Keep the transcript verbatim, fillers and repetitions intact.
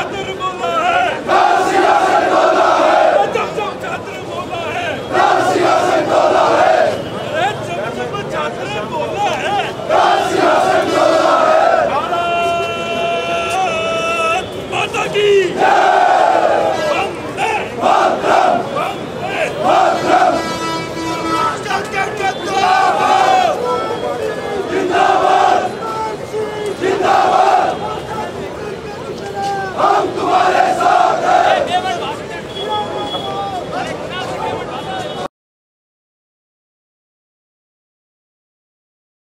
Shut the